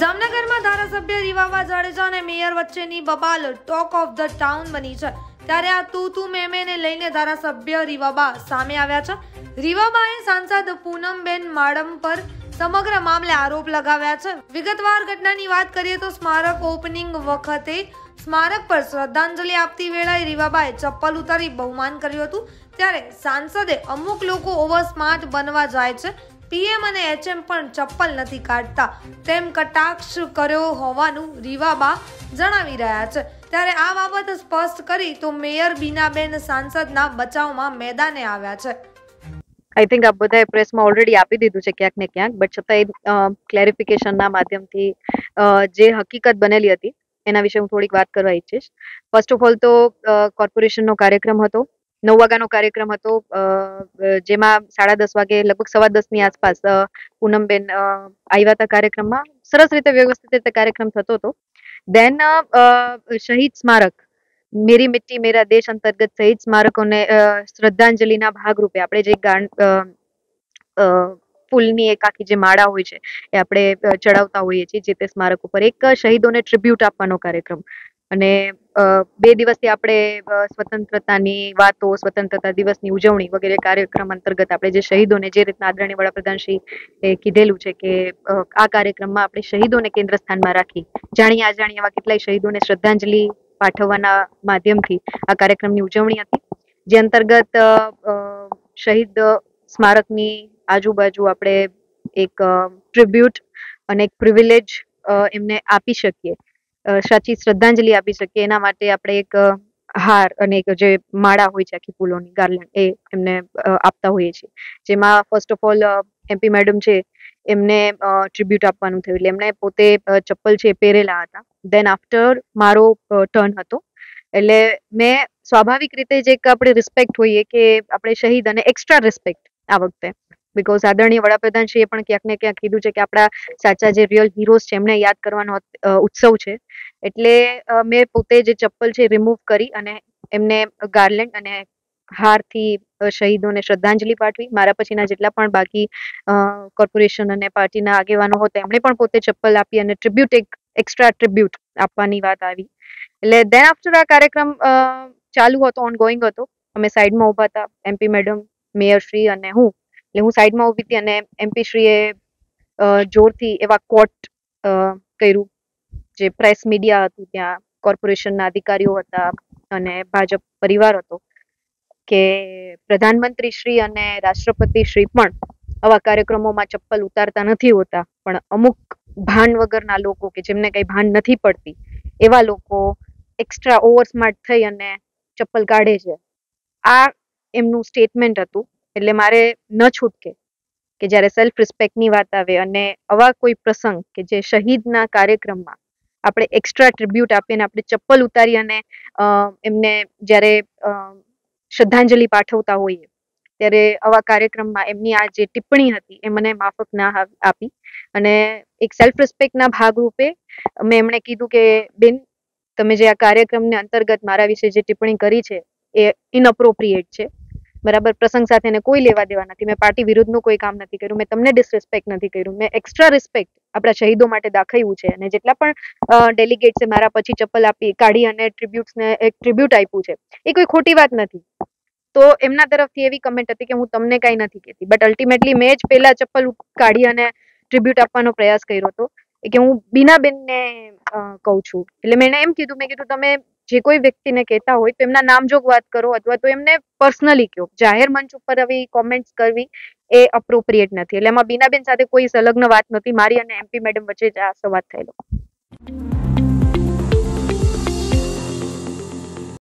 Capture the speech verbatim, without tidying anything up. જામનગરમાં ધારાસભ્ય રીવાબા જાડેજા અને મેયર વચ્ચેની બબાલ ટોક ઓફ ધ ટાઉન બની છે, ત્યારે આ તું તું મેં મેંને લઈને ધારાસભ્ય રીવાબા સામે આવ્યા છે. રીવાબાએ સાંસદ પૂનમબેન માડમ પર સમગ્ર મામલે આરોપ લગાવ્યા છે. વિગતવાર ઘટનાની વાત કરીએ તો સ્મારક ઓપનિંગ વખતે સ્મારક પર શ્રદ્ધાંજલિ આપતી વેળાએ રીવાબાએ ચપ્પલ ઉતારી બહુમાન કર્યું હતું, ત્યારે સાંસદે અમુક લોકો ઓવર સ્માર્ટ બનવા જાય છે, પીએમ અને એચએમ પણ ચપ્પલ નથી કાઢતા તેમ કટાક્ષ કર્યો હોવાનું રીવાબા જણાવી રહ્યા છે. ત્યારે આ બાબત સ્પષ્ટ કરી તો મેયર બીનાબેન સાંસદના બચાવમાં મેદાને આવ્યા છે. આઈ થિંક આ બધાએ પ્રેસમાં ઓલરેડી આપી દીધું છે ક્યાંક ને ક્યાંક, બટ છતાં ક્લેરિફિકેશનના માધ્યમથી જે હકીકત બનેલી હતી એના વિશે હું થોડીક વાત કરવા ઈચ્છીશ. ફર્સ્ટ ઓફ ઓલ તો કોર્પોરેશનનો કાર્યક્રમ હતો, નવ વાગ્યાનો કાર્યક્રમ હતો, જેમાં સાડા દસ વાગે લગભગ સવા દસ ની આસપાસ પૂનમબેન આવ્યા હતા કાર્યક્રમમાં. સરસ રીતે વ્યવસ્થિત રીતે કાર્યક્રમ થતો હતો. દેન શહીદ સ્મારક મેરી મિટ્ટી મેરા દેશ અંતર્ગત શહીદ સ્મારકોને શ્રદ્ધાંજલિના ભાગરૂપે આપણે જે ગાન ફૂલની એક આખી જે માળા હોય છે એ આપણે ચડાવતા હોઈએ છીએ જે તે સ્મારક ઉપર, એક શહીદોને ટ્રીબ્યુટ આપવાનો કાર્યક્રમ. અને બે દિવસથી આપણે સ્વતંત્રતાની વાતો, સ્વતંત્રતા દિવસની ઉજવણી વગેરે કાર્યક્રમ અંતર્ગત આપણે જે શહીદોને જે રીતના આદરણીય વડાપ્રધાનશ્રી કીધેલું છે કે આ કાર્યક્રમમાં આપણે શહીદોને કેન્દ્ર સ્થાનમાં રાખી જાણીએ અજાણીએ એવા કેટલાય શહીદોને શ્રદ્ધાંજલિ પાઠવવાના માધ્યમથી આ કાર્યક્રમની ઉજવણી હતી, જે અંતર્ગત શહીદ સ્મારકની આજુબાજુ આપણે એક ટ્રીબ્યુટ અને એક પ્રિવિલેજ એમને આપી શકીએ, સાચી શ્રદ્ધાંજલિ આપી શકીએ એના માટે આપણે એક હાર અને એક જે માળા હોય છે આખી ફૂલોની ગાર્લેન્ડ એ એમને આપતા હોઈએ છીએ. જેમાં first of all MP madam છે એમને ટ્રીબ્યુટ આપવાનું થયું, એટલે એમને પોતે ચપ્પલ છે પહેરેલા હતા. ધેન આફ્ટર મારો ટર્ન હતો, એટલે મેં સ્વાભાવિક રીતે જે આપણે રિસ્પેક્ટ હોઈએ કે આપણે શહીદ અને એક્સ્ટ્રા રિસ્પેક્ટ આ વખતે, બિકોઝ આદરણીય વડાપ્રધાનશ્રીએ પણ ક્યાંક ને ક્યાંક કીધું છે કે આપણા સાચા જે રિયલ હીરોઝ છે એમને યાદ કરવાનો ઉત્સવ છે. એટલે મેં પોતે જે ચપ્પલ છે રિમૂવ કરી અને એમને ગાર્લેન્ડ અને હારથી શહીદોને શ્રદ્ધાંજલિ પાઠવી. મારા પછીના જેટલા પણ બાકી કોર્પોરેશન અને પાર્ટીના આગેવાનો હતા એમણે પણ પોતે ચપ્પલ આપી અને ટ્રીબ્યુટ એક એક્સ્ટ્રા ટ્રીબ્યુટ આપવાની વાત આવી. એટલે ધેન આફ્ટર આ કાર્યક્રમ ચાલુ હતો, ઓનગોઈંગ હતો. અમે સાઈડમાં ઊભા હતા, એમપી મેડમ, મેયરશ્રી અને હું. એટલે હું સાઈડમાં ઊભી હતી અને એમપી શ્રીએ જોરથી એવા કોટ કર્યું જે પ્રેસ મીડિયા હતું, ત્યાં કોર્પોરેશનના અધિકારીઓ હતા અને ભાજપ પરિવાર હતો, કે પ્રધાનમંત્રી શ્રી અને રાષ્ટ્રપતિ શ્રી પણ આવા કાર્યક્રમોમાં ચપ્પલ ઉતારતા નથી હોતા, પણ અમુક ભાન વગરના લોકો કે જેમને કંઈ ભાન નથી પડતી એવા લોકો એક્સ્ટ્રા ઓવર સ્માર્ટ થઈ અને ચપ્પલ કાઢે છે. આ એમનું સ્ટેટમેન્ટ હતું. એટલે મારે ન છૂટકે કે જ્યારે સેલ્ફ રિસ્પેક્ટની વાત આવે અને આવા કોઈ પ્રસંગ કે જે શહીદના કાર્યક્રમમાં આપણે એક્સ્ટ્રા ટ્રીબ્યુટ આપીને આપણે ચપ્પલ ઉતારી અને એમને જ્યારે શ્રદ્ધાંજલિ પાઠવતા હોઈએ ત્યારે આવા કાર્યક્રમમાં એમની આ જે ટિપ્પણી હતી એ મને માફક ના આપી. અને એક સેલ્ફ રિસ્પેક્ટના ભાગરૂપે મેં એમણે કીધું કે બેન, તમે જે આ કાર્યક્રમને અંતર્ગત મારા વિશે જે ટિપ્પણી કરી છે એ ઇનઅપ્રોપ્રિએટ છે, બરાબર, પ્રસંગ સાથે એને કોઈ લેવા દેવા નથી. મેં પાર્ટી વિરુદ્ધનું કોઈ કામ નથી કર્યું, મેં તમને ડિસરિસ્પેક્ટ નથી કર્યું, મેં એક્સ્ટ્રા રિસ્પેક્ટ આપણા શહીદો માટે દાખવ્યું છે. અને જેટલા પણ ડેલિગેટ્સે મારા પછી ચપ્પલ આપી કાઢી અને ટ્રીબ્યુટ્સને એક ટ્રીબ્યુટ આપ્યું છે એ કોઈ ખોટી વાત નથી. તો એમના તરફથી એવી કમેન્ટ હતી કે હું તમને કાંઈ નથી કહેતી, બટ અલ્ટિમેટલી મેં જ પહેલા ચપ્પલ કાઢી અને ટ્રીબ્યુટ આપવાનો પ્રયાસ કર્યો હતો કે હું બીનાબેનને કહું છું. એટલે મેં એને એમ કીધું, મેં કીધું તમે જે કોઈ વ્યક્તિને કહેતા હોય તો એમના નામજોગ વાત કરો અથવા તો એમને પર્સનલી કહો, જાહેર મંચ ઉપર આવી કોમેન્ટ્સ કરવી એ અપ્રોપ્રિએટ નથી. એટલે એમાં બીનાબેન સાથે કોઈ સંલગ્ન વાત નથી, મારી અને એમપી મેડમ વચ્ચે જ આ સંવાદ થયેલો.